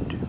mind.